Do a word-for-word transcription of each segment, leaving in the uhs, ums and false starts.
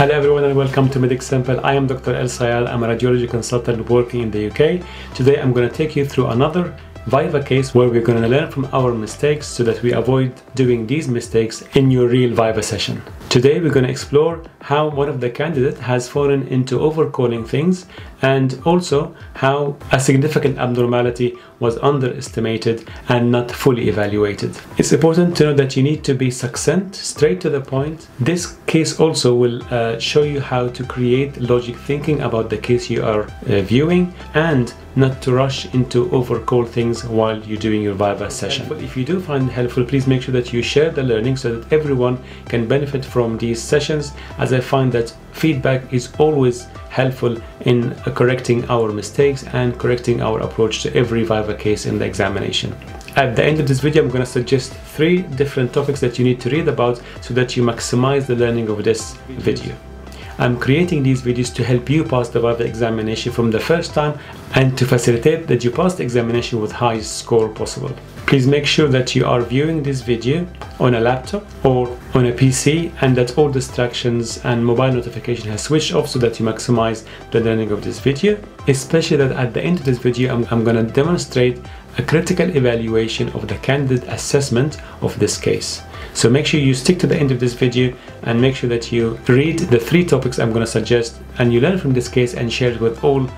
Hello everyone and welcome to Medic Simple. I am Doctor El Sayal. I'm a radiology consultant working in the U K. Today I'm going to take you through another Viva case where we're going to learn from our mistakes so that we avoid doing these mistakes in your real Viva session. Today we're going to explore how one of the candidates has fallen into overcalling things and also how a significant abnormality was underestimated and not fully evaluated. It's important to know that you need to be succinct, straight to the point. This case also will uh, show you how to create logic thinking about the case you are uh, viewing and not to rush into overcall things while you're doing your Viva session. But if you do find it helpful, please make sure that you share the learning so that everyone can benefit from these sessions, as I find that feedback is always helpful in correcting our mistakes and correcting our approach to every Viva case in the examination. At the end of this video, I'm going to suggest three different topics that you need to read about so that you maximize the learning of this video. I'm creating these videos to help you pass the Viva examination from the first time and to facilitate that you pass the examination with highest score possible. Please make sure that you are viewing this video on a laptop or on a P C and that all distractions and mobile notification has switched off so that you maximize the learning of this video. Especially that at the end of this video, I'm, I'm going to demonstrate a critical evaluation of the candidate assessment of this case. So make sure you stick to the end of this video and make sure that you read the three topics I'm going to suggest and you learn from this case and share it with all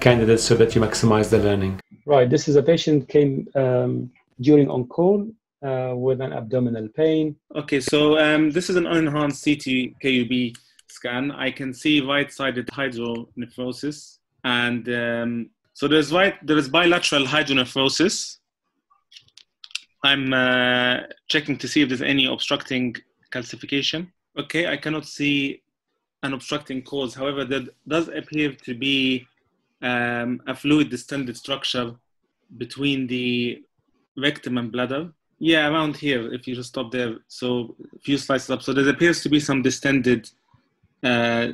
candidates so that you maximize the learning. Right, this is a patient came um, during on-call uh, with an abdominal pain. Okay, so um, this is an unenhanced C T K U B scan. I can see right-sided hydronephrosis and um, so there's right, there is bilateral hydronephrosis. I'm uh, checking to see if there's any obstructing calcification. Okay, I cannot see an obstructing cause. However, there does appear to be um, a fluid distended structure between the rectum and bladder. Yeah, around here, if you just stop there. So a few slices up. So there appears to be some distended, uh,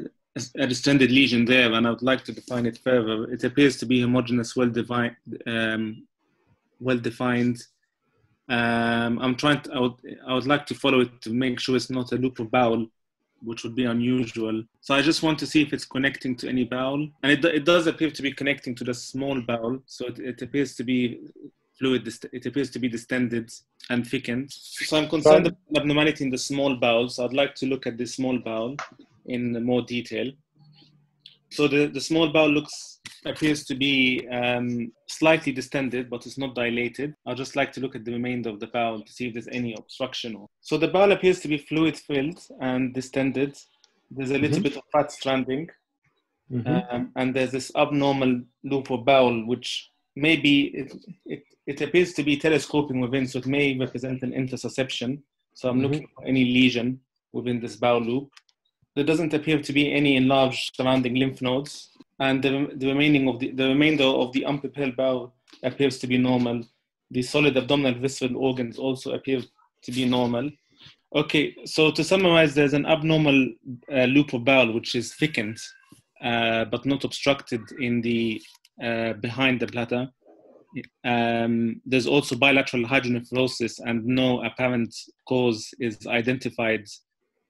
a distended lesion there, and I would like to define it further. It appears to be homogeneous, well-defined, um, well-defined. Um, I'm trying to, I would, I would like to follow it to make sure it's not a loop of bowel, which would be unusual. So I just want to see if it's connecting to any bowel. And it, it does appear to be connecting to the small bowel. So it, it appears to be fluid, it appears to be distended and thickened. So I'm concerned about abnormality in the small bowel. So I'd like to look at the small bowel in more detail. So the, the small bowel looks, appears to be um, slightly distended, but it's not dilated. I'd just like to look at the remainder of the bowel to see if there's any obstruction. Or... So the bowel appears to be fluid-filled and distended. There's a mm-hmm. little bit of fat stranding. Mm-hmm. um, and there's this abnormal loop of bowel, which maybe it, it, it appears to be telescoping within, so it may represent an intussusception. So I'm mm-hmm. looking for any lesion within this bowel loop. There doesn't appear to be any enlarged surrounding lymph nodes, and the, the remaining of the, the remainder of the unpropelled bowel appears to be normal. The solid abdominal visceral organs also appear to be normal. Okay, so to summarize, there's an abnormal uh, loop of bowel which is thickened, uh, but not obstructed in the uh, behind the bladder. Um, there's also bilateral hydronephrosis, and no apparent cause is identified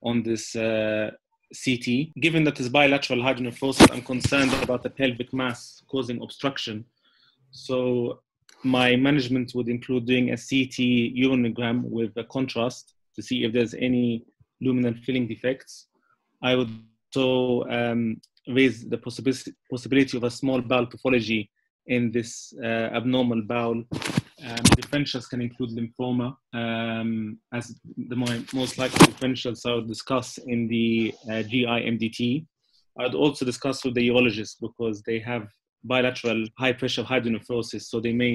on this. Uh, C T. Given that it's bilateral hydronephrosis, I'm concerned about the pelvic mass causing obstruction. So my management would include doing a C T urogram with a contrast to see if there's any luminal filling defects. I would also um, raise the possibility, possibility of a small bowel pathology in this uh, abnormal bowel. Um, differentials can include lymphoma um, as the more, most likely differentials I would discuss in the uh, G I M D T. I'd also discuss with the urologist because they have bilateral high-pressure hydronephrosis, so they may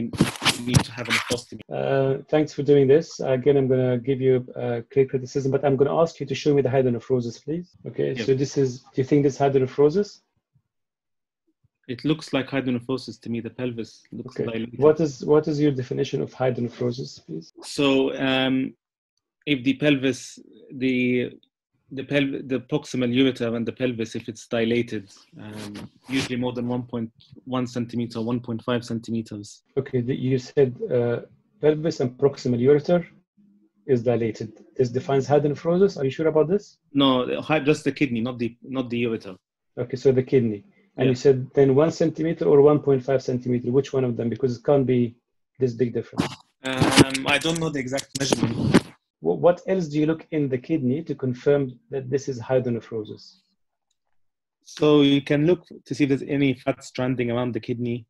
need to have an ostomy. Uh, thanks for doing this. Again, I'm going to give you a clear criticism, but I'm going to ask you to show me the hydronephrosis, please. Okay, yep. So this is, do you think this hydronephrosis? It looks like hydronephrosis to me. The pelvis looks okay. Dilated. What is what is your definition of hydronephrosis, please? So, um, if the pelvis, the the pelv, the proximal ureter and the pelvis, if it's dilated, um, usually more than one point one centimeter, one point five centimeters. Okay, you said uh, pelvis and proximal ureter. is dilated. This defines hydronephrosis. Are you sure about this? No, just the kidney, not the not the ureter. Okay, so the kidney. And yeah. you said then one centimeter or one point five centimeter, which one of them? Because it can't be this big difference. Um, I don't know the exact measurement. What else do you look in the kidney to confirm that this is hydronephrosis? So you can look to see if there's any fat stranding around the kidney.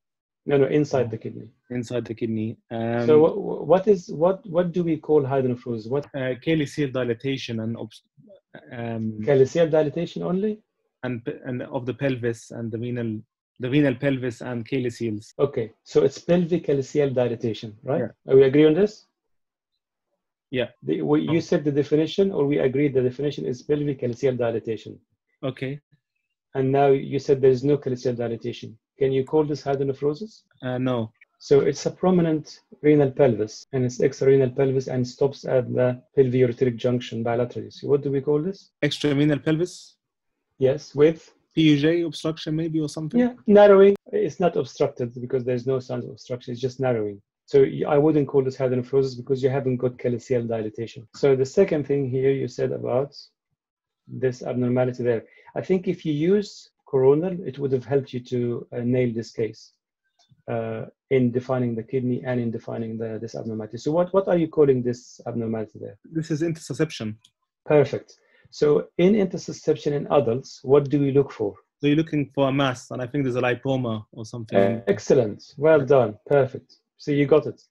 No, no, inside the kidney. Inside the kidney. Um, so what, what is what? What do we call hydronephrosis? What? Uh, Calyceal dilatation and um, Calyceal dilatation only. And and of the pelvis and the renal, the renal pelvis and calyceals. Okay, so it's pelvic calyceal dilatation, right? Yeah. Are we agree on this? Yeah. The, we, you said the definition, or we agreed the definition is pelvic calyceal dilatation. Okay. And now you said there is no calyceal dilatation. Can you call this hydronephrosis? Uh, no. So it's a prominent renal pelvis, and it's extrarenal pelvis, and stops at the pelvic-ureteric junction bilaterally. So what do we call this? Extrarenal pelvis? Yes, with? P U J obstruction maybe or something? Yeah, narrowing. It's not obstructed because there's no signs of obstruction. It's just narrowing. So I wouldn't call this hydronephrosis because you haven't got calyceal dilatation. So the second thing here you said about this abnormality there. I think if you use coronal, it would have helped you to uh, nail this case uh, in defining the kidney and in defining the, this abnormality. So what, what are you calling this abnormality there? This is intussusception. Perfect. So in intussusception in adults, what do we look for? So you're looking for a mass, and I think there's a lipoma or something. Uh, excellent. Well done. Perfect. So you got it.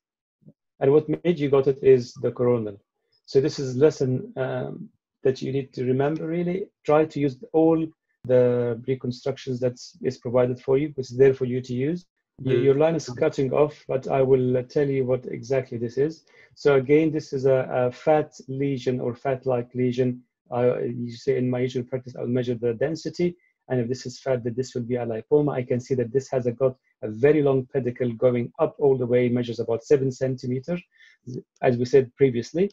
And what made you got it is the coronal. So this is lesson um, that you need to remember, really. Try to use all the reconstructions that is provided for you. It's there for you to use. Mm. Your line is cutting off, but I will tell you what exactly this is. So again, this is a, a fat lesion or fat-like lesion. Uh, you say in my usual practice, I'll measure the density. And if this is fat, that this will be a lipoma. I can see that this has a, got a very long pedicle going up all the way, measures about seven centimeters. As we said previously,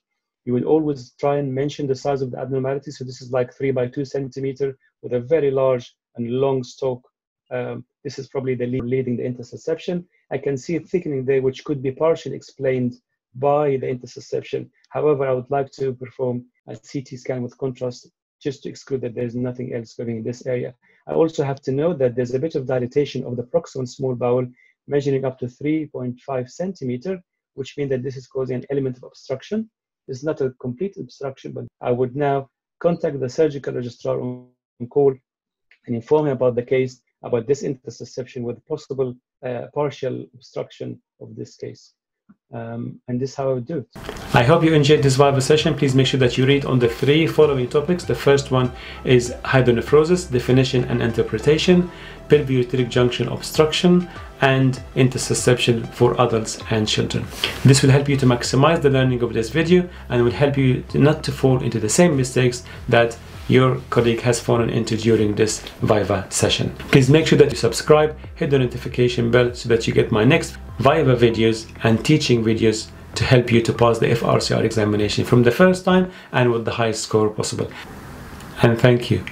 you will always try and mention the size of the abnormality. So this is like three by two centimeter with a very large and long stalk. Um, this is probably the lead leading the intussusception. I can see it thickening there, which could be partially explained by the intussusception. However, I would like to perform a C T scan with contrast just to exclude that there's nothing else going in this area. I also have to know that there's a bit of dilatation of the proximal small bowel measuring up to three point five centimeter, which means that this is causing an element of obstruction. It's not a complete obstruction, but I would now contact the surgical registrar on call and inform him about the case, about this intussusception with possible uh, partial obstruction of this case. Um, and this is how I would do it. I hope you enjoyed this Viva session. Please make sure that you read on the three following topics. The first one is hydronephrosis, definition and interpretation, pelvic-ureteric junction obstruction, and intussusception for adults and children. This will help you to maximize the learning of this video and will help you to not to fall into the same mistakes that your colleague has fallen into during this Viva session. Please make sure that you subscribe, hit the notification bell so that you get my next Viva videos and teaching videos to help you to pass the F R C R examination from the first time and with the highest score possible. And thank you.